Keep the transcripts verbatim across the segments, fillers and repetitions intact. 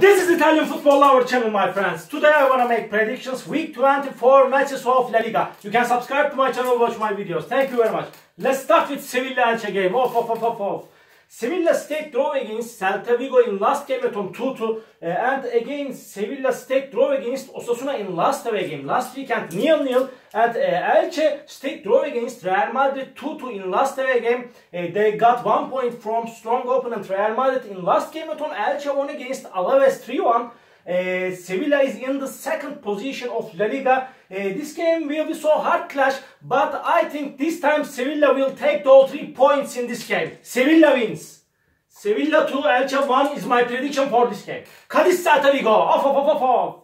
This is Italian Football Lover channel, my friends. Today I want to make predictions week twenty-four matches of La Liga. You can subscribe to my channel, watch my videos. Thank you very much. Let's start with Sevilla Elche game. Off, off, off, off, off. Sevilla stayed draw against Celta Vigo in last game at home two two. Uh, and again, Sevilla stayed draw against Osasuna in last away game last weekend nil nil. And uh, Elche stayed draw against Real Madrid two two in last away game. Uh, they got one point from strong opponent Real Madrid in last game at home. Elche won against Alaves three one. Uh, Sevilla is in the second position of La Liga. Uh, this game will be so hard clash, but I think this time Sevilla will take all three points in this game. Sevilla wins. Sevilla two, Elche one is my prediction for this game. Cadiz Celta Vigo. Off, off, off, off, off.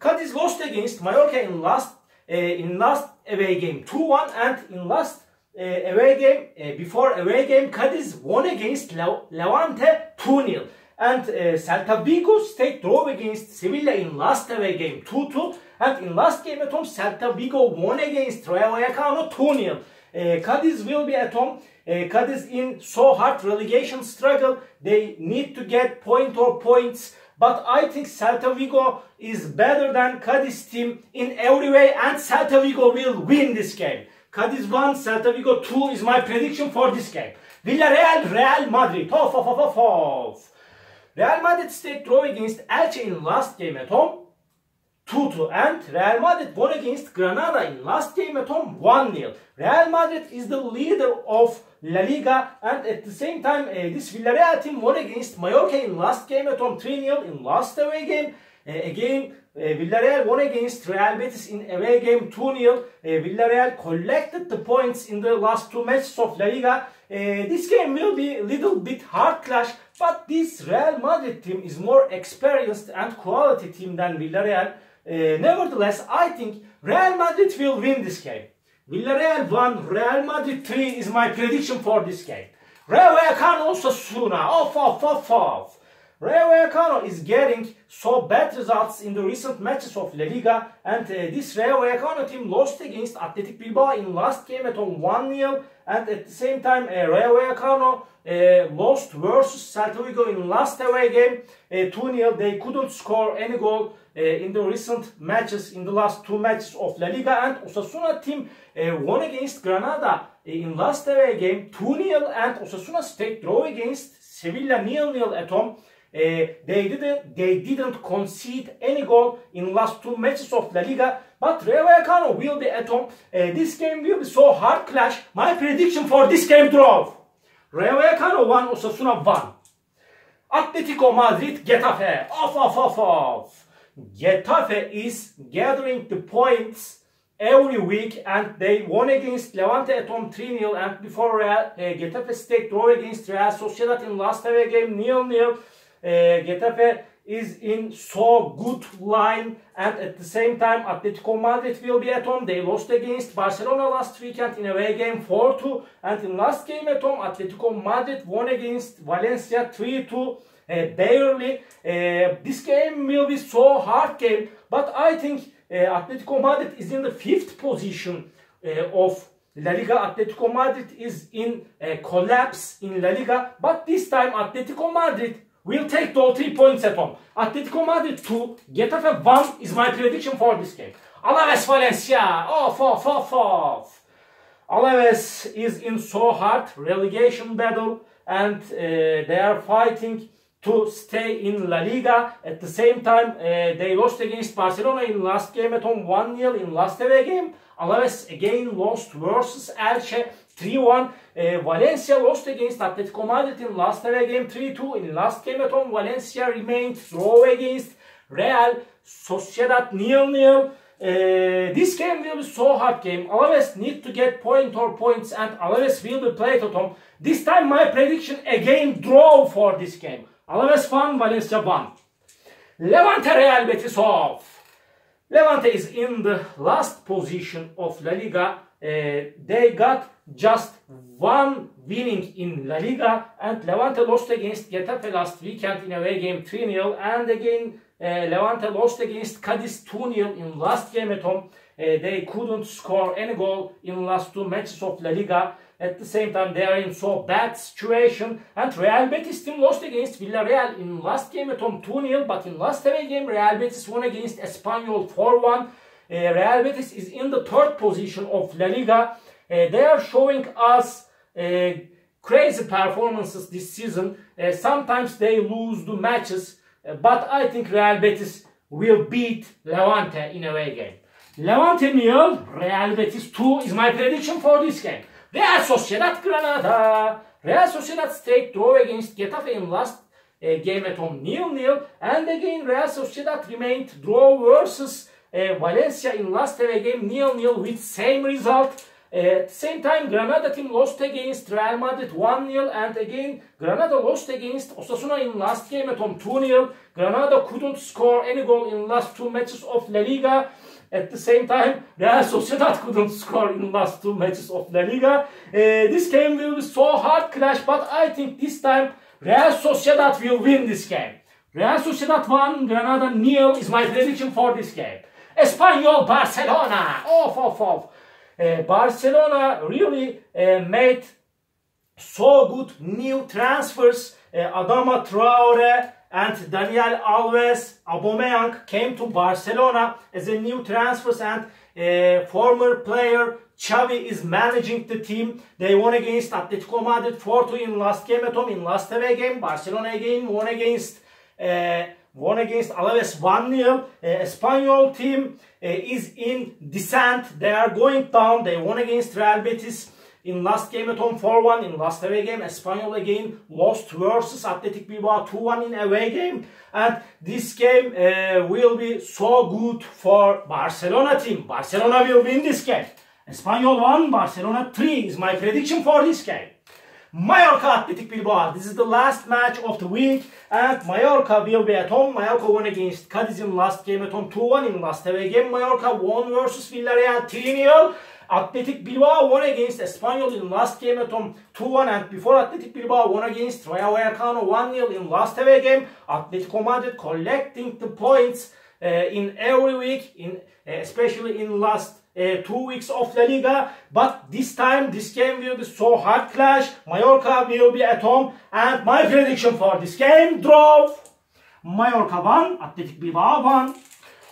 Cadiz lost against Mallorca in last uh, in last away game two one, and in last uh, away game uh, before away game Cadiz won against Le Levante two nil. And uh, Celta Vigo stayed draw against Sevilla in last away game two two. And in last game at home, Celta Vigo won against Rayo Vallecano two nil. Uh, Cadiz will be at home. Uh, Cadiz in so hard relegation struggle. They need to get point or points. But I think Celta Vigo is better than Cadiz team in every way. And Celta Vigo will win this game. Cadiz one, Celta Vigo two is my prediction for this game. Villarreal, Real Madrid. Off, off, off, off, off. Real Madrid stayed draw against Elche in last game at home two two, and Real Madrid won against Granada in last game at home one nil. Real Madrid is the leader of La Liga, and at the same time uh, this Villarreal team won against Mallorca in last game at home three nil in last away game. Uh, again, uh, Villarreal won against Real Betis in away game two nil. Uh, Villarreal collected the points in the last two matches of La Liga. Uh, this game will be a little bit hard clash, but this Real Madrid team is more experienced and quality team than Villarreal. Uh, nevertheless, I think Real Madrid will win this game. Villarreal one, Real Madrid three is my prediction for this game. Rayo Vallecano Osasuna. Off, off, off, off. Rayo Vallecano is getting so bad results in the recent matches of La Liga, and uh, this Rayo Vallecano team lost against Athletic Bilbao in last game at home one nil, and at the same time uh, Rayo Vallecano uh, lost versus Celta Vigo in last away game two nil. Uh, they couldn't score any goal uh, in the recent matches, in the last two matches of La Liga, and Osasuna team uh, won against Granada in last away game two nil, and Osasuna stayed draw against Sevilla nil nil at home. Uh, they didn't they didn't concede any goal in last two matches of La Liga, but Rayo Vallecano will be at home. Uh, this game will be so hard clash. My prediction for this game: draw. Rayo Vallecano one, Osasuna one. Atletico Madrid Getafe. Off, off, off, off. Getafe is gathering the points every week, and they won against Levante at home three nil, and before Real, uh, Getafe stayed draw against Real Sociedad in last away game nil nil. Uh, Getafe is in so good line, and at the same time Atletico Madrid will be at home. They lost against Barcelona last weekend in away game four two, and in last game at home Atletico Madrid won against Valencia three two, uh, barely. Uh, this game will be so hard game, but I think uh, Atletico Madrid is in the fifth position uh, of La Liga. Atletico Madrid is in a collapse in La Liga, but this time Atletico Madrid will take the three points at home. Atletico Madrid two, Getafe one is my prediction for this game. Alaves Valencia. Off, off, off, off. Alaves is in so hard relegation battle, and uh, they are fighting to stay in La Liga. At the same time uh, they lost against Barcelona in last game at home one nil in last away game. Alaves again lost versus Elche three one. Uh, Valencia lost against Atletico Madrid in last away game three two. In last game at home Valencia remained draw against Real Sociedad nil nil. Uh, this game will be so hard game. Alaves need to get point or points, and Alaves will be played at home. This time my prediction again: draw for this game. Alaves one, Valencia one. Levante Real Betis. Off. Levante is in the last position of La Liga. Uh, they got just one winning in La Liga, and Levante lost against Getafe last weekend in away game three nil, and again uh, Levante lost against Cadiz two nil in last game at home. Uh, they couldn't score any goal in the last two matches of La Liga. At the same time, they are in so bad situation. And Real Betis team lost against Villarreal in last game at home two nil. But in last away game, Real Betis won against Espanyol four one. Uh, Real Betis is in the third position of La Liga. Uh, they are showing us uh, crazy performances this season. Uh, sometimes they lose the matches. Uh, but I think Real Betis will beat Levante in a away game. Levante nil, Real Betis two is my prediction for this game. Real Sociedad Granada. Real Sociedad stayed draw against Getafe in last uh, game at home nil nil. And again Real Sociedad remained draw versus uh, Valencia in last away game nil nil with same result. Uh, at the same time Granada team lost against Real Madrid one nil. And again Granada lost against Osasuna in last game at home two nil. Granada couldn't score any goal in last two matches of La Liga. At the same time, Real Sociedad couldn't score in the last two matches of La Liga. Uh, this game will be so hard clash, but I think this time Real Sociedad will win this game. Real Sociedad one, Granada nil is my prediction for this game. Espanyol Barcelona. Off, off, off. Uh, Barcelona really uh, made so good new transfers. Uh, Adama Traore and Daniel Alves, Abomeyang came to Barcelona as a new transfers, and uh, former player Xavi is managing the team. They won against Atletico Madrid four two in last game at home. In last away game, Barcelona again won against uh, won against Alaves one nil. Uh, Espanyol team uh, is in descent. They are going down. They won against Real Betis in last game at home four one. In last away game, Espanyol again lost versus Athletic Bilbao two one in away game. And this game uh, will be so good for Barcelona team. Barcelona will win this game. Espanyol one, Barcelona three is my prediction for this game. Mallorca Athletic Bilbao. This is the last match of the week. And Mallorca will be at home. Mallorca won against Cadiz in last game at home two one. In last away game, Mallorca won versus Villarreal three nil. Athletic Bilbao won against Espanyol in last game at home two one, and before Athletic Bilbao won against Rayo Vallecano one nil in last away game. Atletico Madrid collecting the points uh, in every week, in uh, especially in last uh, two weeks of La Liga. But this time this game will be so hard clash. Mallorca will be at home, and my prediction for this game draw. Mallorca one, Athletic Bilbao one.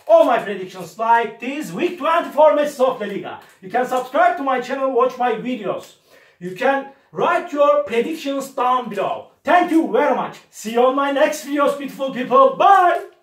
All my predictions like this week twenty-four matches of La Liga. You can subscribe to my channel, watch my videos. You can write your predictions down below. Thank you very much. See you on my next videos, beautiful people. Bye.